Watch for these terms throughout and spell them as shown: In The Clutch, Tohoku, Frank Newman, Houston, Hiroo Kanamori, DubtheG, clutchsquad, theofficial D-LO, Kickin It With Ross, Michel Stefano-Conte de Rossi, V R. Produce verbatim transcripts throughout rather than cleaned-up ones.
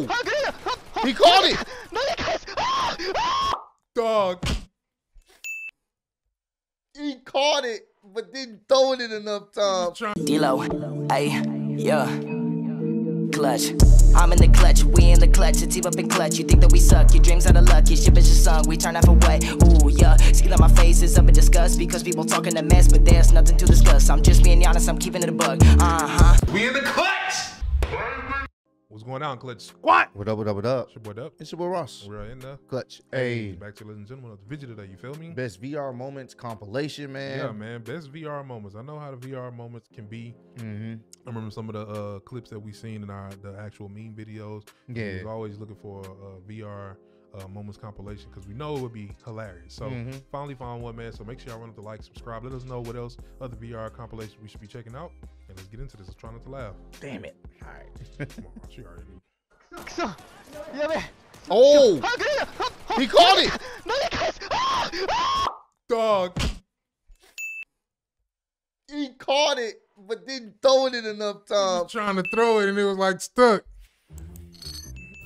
No! He caught it! Dog. He caught it, but didn't throw it in enough time. D-Lo, ay, yeah. Clutch. I'm in the clutch, we in the clutch, a team up in clutch. You think that we suck, your dreams are the luck, your ship is just sung, we turn off away. Ooh, yeah, skin on my face is up in disgust, because people talking a mess, but there's nothing to discuss. I'm just being honest, I'm keeping it a bug. Uh-huh. We in the clutch! What's going on, Clutch Squad? What up, what up, what up? It's your boy Dup. It's your boy Ross. We're in the Clutch. Hey. Back to ladies and gentlemen of the video today, you feel me? Best V R moments compilation, man. Yeah, man. Best V R moments. I know how the V R moments can be. Mm-hmm. I remember some of the uh, clips that we've seen in our the actual meme videos. Yeah. We was always looking for a V R uh, moments compilation because we know it would be hilarious. So mm-hmm. finally found one, man. So make sure y'all run up the like, subscribe. Let us know what else other V R compilations we should be checking out. Let's get into this. Let's try not to laugh. Damn it. All right. Come on, she already knew. Oh! He caught it! Dog. He caught it, but didn't throw it in enough time. He was trying to throw it, and it was like stuck.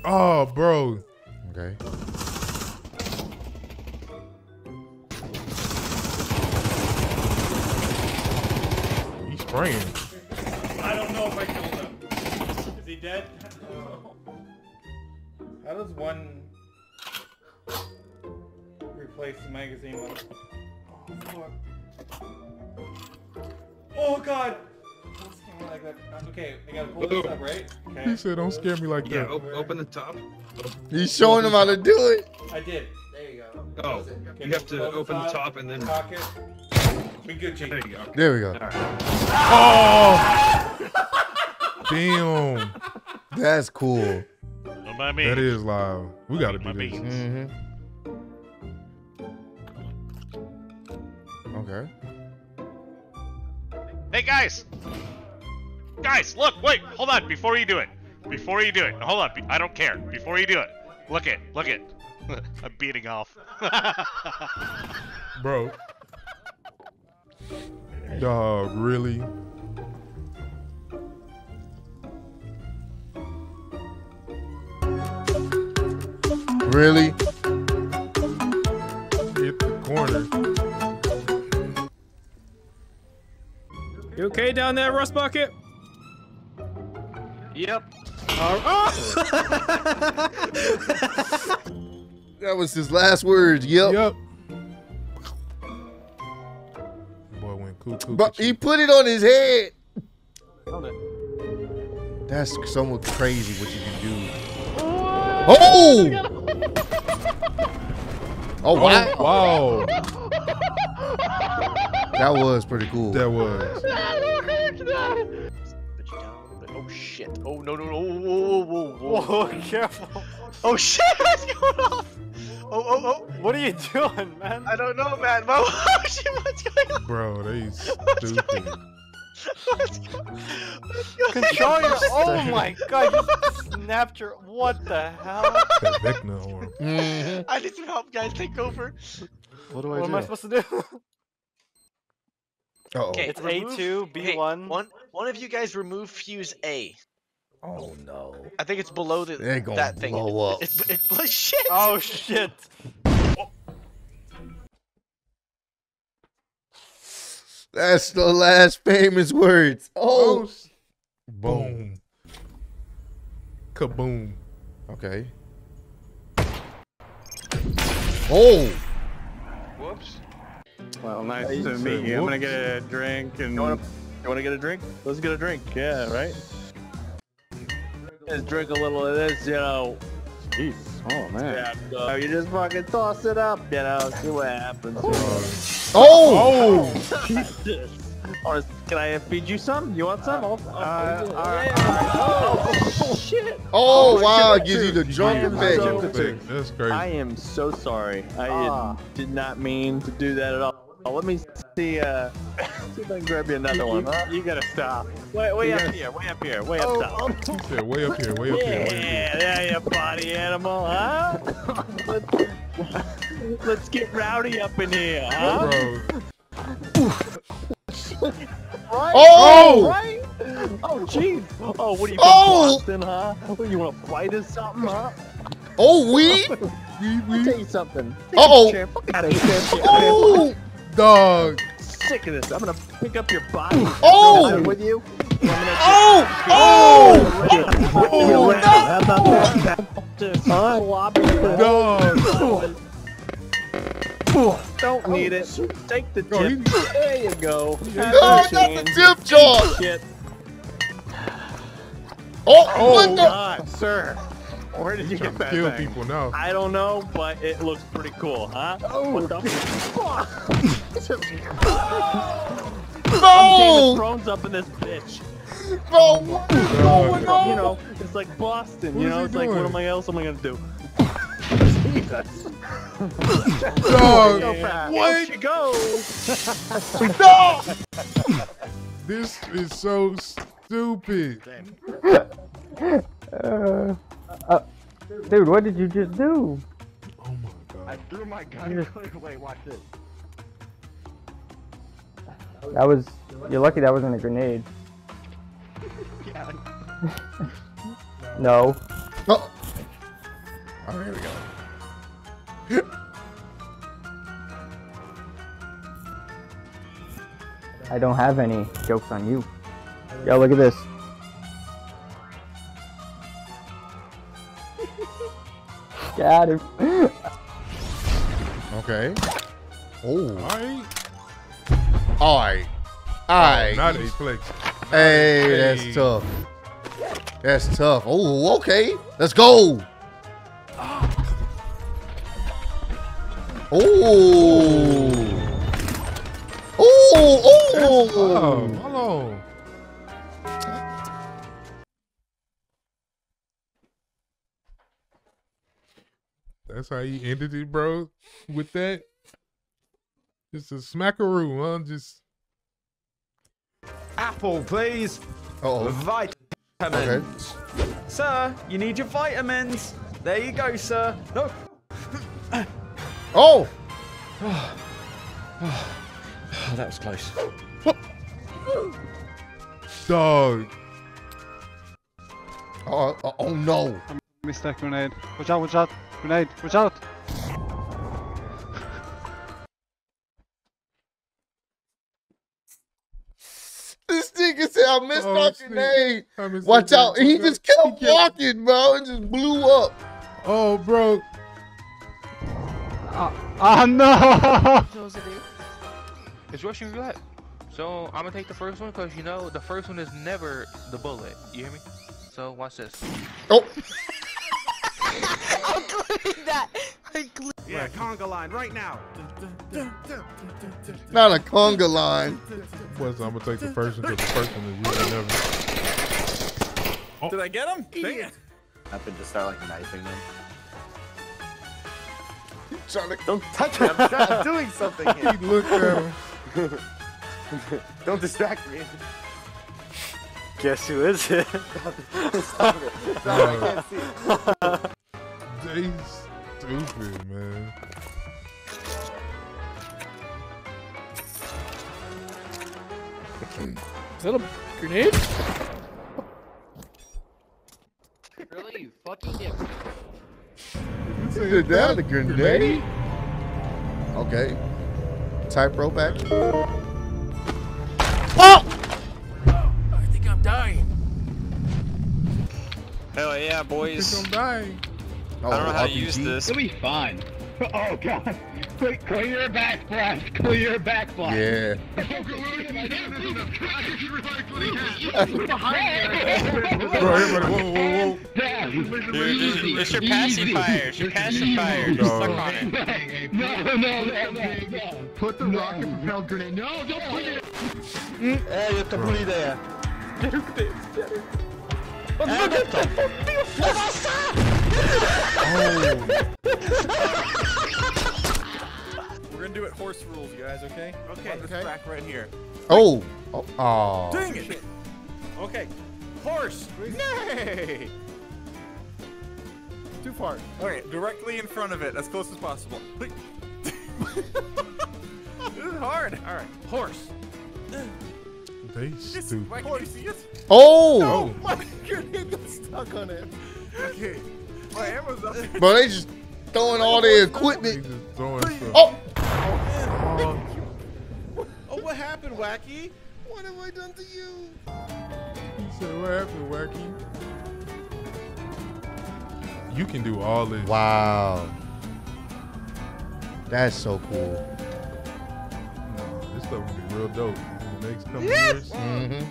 Oh, bro. Okay. He's spraying. I don't know if I killed him. Is he dead? How does one replace the magazine one? Oh, fuck. Oh, God! Don't scare me like that. Okay, I gotta pull this up, right? Okay. He said, don't scare me like yeah, that. Yeah, open the top. He's showing him how to do it. I did. There you go. Oh, okay, you have to open the top and then... Pocket. We good, there you go. There we go. All right. Oh! Damn. That's cool. My that is live. We gotta do this. Mm-hmm. Okay. Hey guys! Guys, look, wait, hold on, before you do it. Before you do it. Hold on, I don't care. Before you do it. Look it, look it. I'm beating off. Bro. Dog, really? Really? Hit the corner. You okay down there, Rust Bucket? Yep. Uh, oh! That was his last words. Yep. Yep. Cool, cool, but he put it on his head. Hold it. That's somewhat crazy what you can do. Oh! Oh, wow. Wow. That was pretty cool. That was. Oh, shit. Oh, no, no, no. Whoa, whoa, whoa. Whoa, careful. Oh, shit. It's going off. Oh, oh, oh, what are you doing, man? I don't know, man. Oh, shit, what's going on? Bro, they stupid. What's going on? Control your... Oh, my God. You snapped your... What the hell? I need some help, guys. Take over. What do I what do? What am I supposed to do? Uh-oh. Okay, it's remove... A two, B one. Hey, one. One of you guys remove fuse A. Oh no! I think it's below the they gonna that thing. Blow up. It's, it's, it's shit. Oh shit! Oh. That's the last famous words. Oh! Boom! Kaboom! Okay. Oh! Whoops! Well, nice I to meet you. Whoops. I'm gonna get a drink and. You wanna, you wanna get a drink? Let's get a drink. Yeah, right. Just drink a little of this, you know. Jeez. Oh, man. Yeah, uh, you just fucking toss it up, you know, see what happens. Oh! Oh! Oh. Jesus. Or, can I feed you some? You want some? Uh, oh, uh, uh, oh, shit. Oh, oh wow. Gives you the drunken thing. So, that's crazy. I am so sorry. I uh. did not mean to do that at all. Oh, let me see, uh, see if I can grab you another you, one. You, huh? You gotta stop. Way, way up gotta... here, way up here, way oh, up top. Oh. Yeah, way up here, way up yeah, here, way up here. Yeah, there you body animal, huh? let's, let's get rowdy up in here, huh? Bro. Right? Oh! Right? Oh, jeez. Oh, Oh, what are you, oh! Boston, huh? What, you want to fight us something, huh? Oh, we? I'll tell you something. Uh-oh. Fuck out of here, champ. Oh, dog. Sick of this. I'm going to pick up your body. Oh. I'm with you. I'm oh. Oh. Oh. Oh, no. How about that? Dog. Don't need it. Take the tip. There you go. No, not the tip, John. Oh, oh, what the? God, sir. Where did you get that kill thing? People, no. I don't know, but it looks pretty cool, huh? Oh. What the fuck? No! I'm Game of Thrones up in this bitch. Bro, what is going on? You know, it's like Boston, what you know? It's doing? Like, what am I else am I going to do? Jesus. Dog, yeah. What? She goes. No! This is so stupid. Uh, uh, dude, what did you just do? Oh my god. I threw my gun clear away. Watch this. That was. You're lucky that wasn't a grenade. Yeah. No. Oh. Oh, here we go. I don't have any jokes on you. Yo, look at this. Got him. Okay. Oh. Alright. Alright. Alright. Not a flick. Hey, that's tough. That's tough. Oh, okay. Let's go. Oh. Oh. Oh. Oh. Hello. That's how you ended it, bro. With that, just a smackaroo, huh? Just apple, please. Uh oh, vitamins, okay. Sir. You need your vitamins. There you go, sir. No. Oh. Oh. Oh, that was close. Dog. Oh, oh, oh no. I missed that grenade. Watch out! Watch out! Grenade, watch out! This nigga said I missed my oh, grenade! I missed watch out! And he just kept walking, bro, and just blew up! Oh, bro! Ah, uh, uh, no! It's Russian roulette. So, I'm gonna take the first one, because you know, the first one is never the bullet. You hear me? So, watch this. Oh! I'm gluing that. I'm gluing. Yeah, conga line right now. Not a conga line. Boys, I'm gonna take the person to the person that you never. Oh. Did I get him? Dang it. I could just start like knifing them. To... Don't touch me. I'm, trying, I'm doing something here. Look at him. Don't distract me. Guess who is it? Stop it. Stop it. I can't see it. They stupid, man. Is that a grenade? Really, you fucking dick. Is that a grenade? Okay. Tightrope action. Oh! I think I'm dying. Hell yeah, boys. I think I'm dying. Oh, I don't know how to use this. It'll be fine. Oh god. Quick, clear your back blast. Clear your back blast. Yeah. It's your pacifier. It's your pacifier. Just suck on it. No, no, no, no. Put the rocket propelled grenade. No, don't put it. Hey, you have to put it there. Get it. What the fuck? Oh. We're gonna do it horse rules, you guys, okay? Okay, okay. This back right here. Oh! Oh. Oh. Dang it! Okay, horse! Nay! Too far. Alright, directly in front of it, as close as possible. This is hard! Alright, horse! This is right. Oh, oh! No, my grenade got stuck on it. Okay. My hammer's up there. Bro, they just throwing all their equipment. Just throwing stuff. Oh! Oh, oh. Oh, what happened, Wacky? What have I done to you? You said, what happened, Wacky? You can do all this. Wow. That's so cool. No, this stuff would be real dope. Yes. Mm -hmm.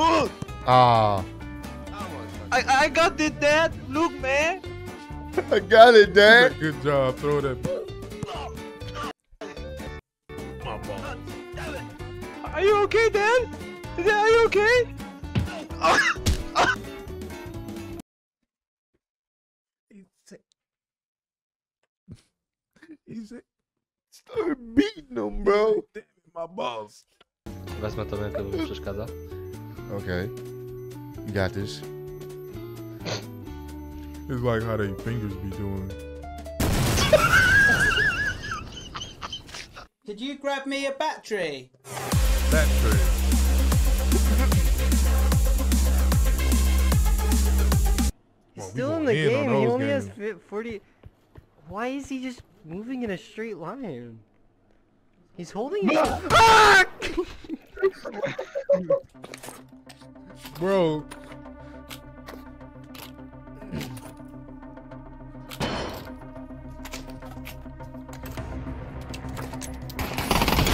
Oh. Ah. I I got it, Dad. Look, man. I got it, Dad. Good job. Throw that. My ball. Are you okay, Dad? Are you okay? He's sick. He's sick. Start beating them, bro. My balls. Wezmę to rękę, bo mi przeszkadza. Okay. You got this. It's like how they fingers be doing. Did you grab me a battery? Battery. He's well, still in the game. On he only games. Has forty. Why is he just moving in a straight line? He's holding it. Bro.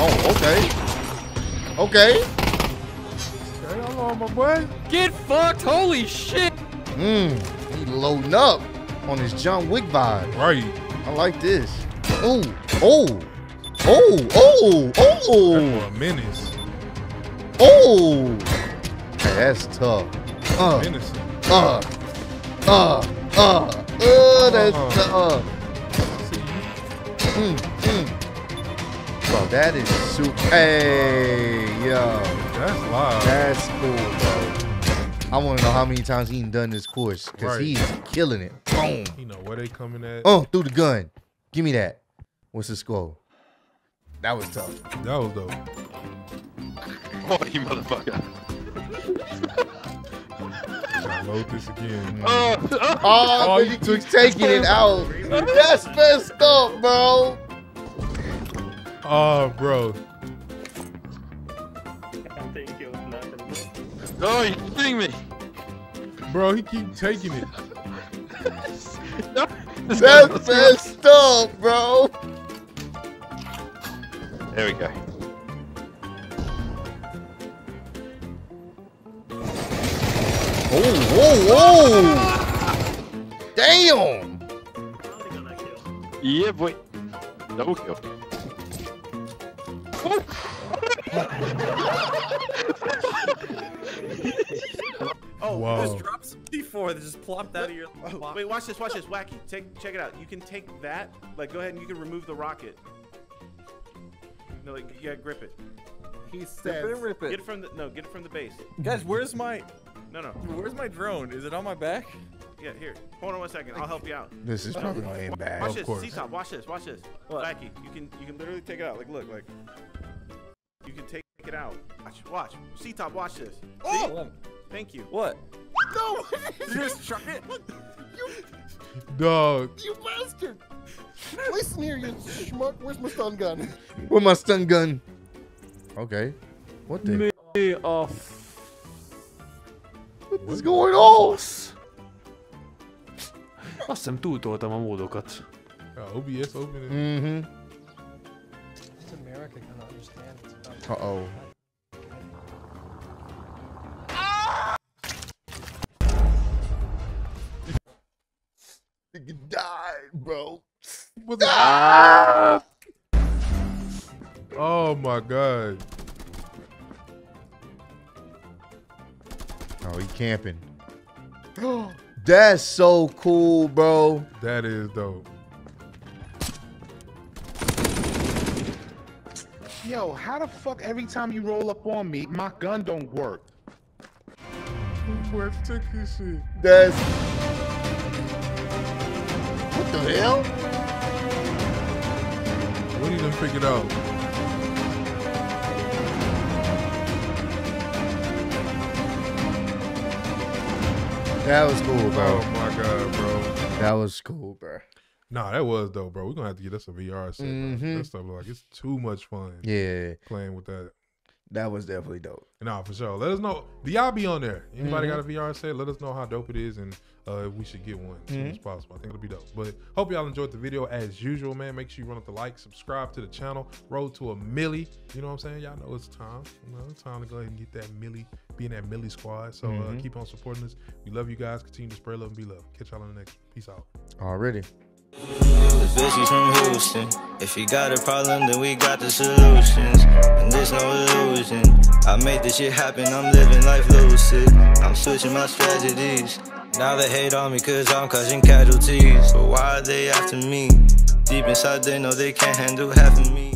Oh, okay. Okay. Okay, hold on, my boy. Get fucked, holy shit. Mmm, he loading up on his John Wick vibe. Right. I like this. Oh, oh, oh, oh, oh. That's for a menace. Oh, hey, that's tough. Uh, uh, uh, uh, uh, that's tough. Mm, mm. Bro, that is super. Hey, yo. That's wild. That's cool, bro. I want to know how many times he done this course, because right. He's killing it. Boom. You know where they coming at? Oh, through the gun. Give me that. What's the score? That was tough. That was dope. Oh, you motherfucker. Gotta load this again. Uh, uh, oh, you oh, took taking it out. That's messed up, bro. Oh, bro. I think it was nothing. Oh, you kidding me? Bro, he keep taking it. No, that's messed up, bro. There we go. Oh, whoa, whoa! Damn! Yeah, boy. Double kill. Oh, wow. Just drop some D four that just plopped out of your. Oh, wait, watch this, watch this, Wacky. Take, check it out. You can take that. Like, go ahead and you can remove the rocket. No, like, you gotta grip it. He said, "Rip it." Get it from the no. Get it from the base. Guys, where's my? No, no. Where's my drone? Is it on my back? Yeah, here. Hold on one second. I'll help you out. This is probably my aim bag. Watch this, C-top. Watch this. Watch this. Wacky, you can you can literally take it out. Like, look, like. You can take it out. Watch, watch. C-top, watch this. Oh! Thank you. What? No! You just chuck it. You, dog. You bastard! Listen here, you schmuck. Where's my stun gun? Where's my stun gun? Okay. What the? Me off. What's going on? Azt hiszem túltoltam a módokat. O B S open it. Mm-hmm. It's America, I don't understand. Uh-oh. You died, bro. What the ah! Oh my god. Oh, he camping. That's so cool, bro. That is dope. Yo, how the fuck every time you roll up on me, my gun don't work? Where took this shit? That's what the hell? What do you done figured out? That was cool, bro. Oh my god, bro. That was cool, bro. Nah, that was dope, bro. We're gonna have to get us a V R set, mm-hmm. bro. That stuff, like, it's too much fun. Yeah. Playing with that. That was definitely dope. Nah, for sure. Let us know. Do y'all be on there? Anybody mm-hmm. got a V R set? Let us know how dope it is and uh, if we should get one as mm-hmm. soon as possible. I think it'll be dope. But hope y'all enjoyed the video as usual, man. Make sure you run up the like, subscribe to the channel, road to a milli. You know what I'm saying? Y'all know it's time. You know, it's time to go ahead and get that milli, be in that milli squad. So mm-hmm. uh, keep on supporting us. We love you guys. Continue to spread love and be loved. Catch y'all on the next one. Peace out. Alrighty. Bitches from Houston. If you got a problem, then we got the solutions. And there's no illusion. I made this shit happen, I'm living life lucid. I'm switching my strategies. Now they hate on me cause I'm causing casualties. But why are they after me? Deep inside they know they can't handle half of me.